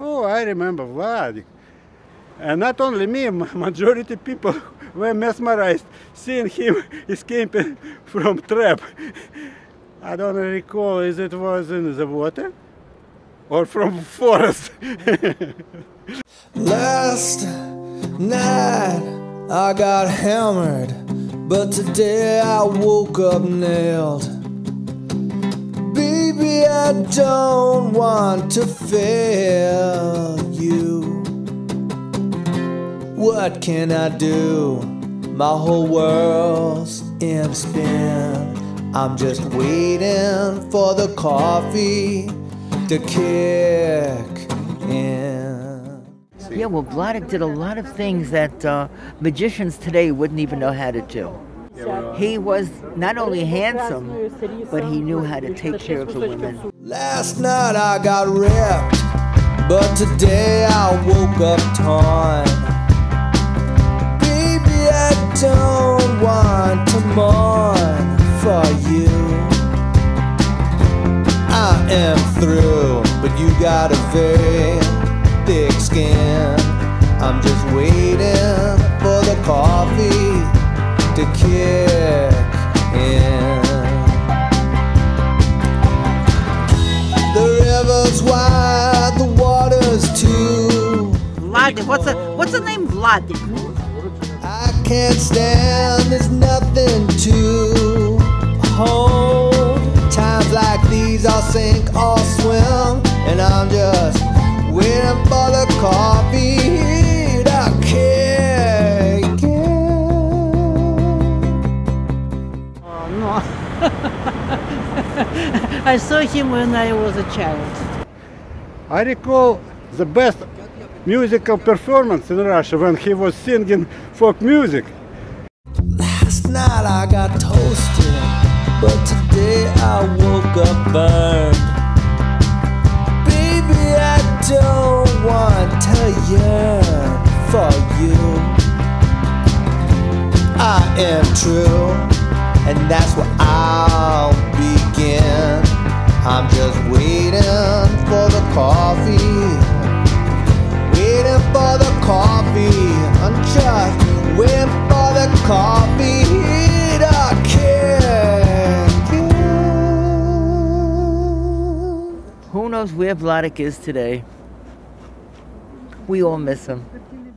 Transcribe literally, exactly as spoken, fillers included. Oh, I remember Vladeck. And not only me, majority people were mesmerized seeing him escaping from trap. I don't recall if it was in the water or from forest. Last night I got hammered, but today I woke up nailed. Baby, I don't want to fail you. What can I do? My whole world's in spin. I'm just waiting for the coffee to kick in. Yeah, well, Vladeck did a lot of things that uh, magicians today wouldn't even know how to do. He was not only handsome, but he knew how to take care of the women. Last night I got ripped, but today I woke up torn. Baby, I don't want to mourn for you. I am through, but you got a very thick skin. I'm just waiting for the coffee to kick in. The river's wide, the water's too. Vladeck, what's the what's the name Vladeck? I can't stand, there's nothing to hold. Times like these I'll sink or swim, and I'm just waiting for the coffee to kick. I saw him when I was a child. I recall the best musical performance in Russia when he was singing folk music. Last night I got toasted, but today I woke up burned. Baby, I don't want to yearn for you. I am true, and that's where I'll begin. I'm just waiting for the coffee, waiting for the coffee. I'm just waiting for the coffee to kick in. Who knows where Vladeck is today? We all miss him.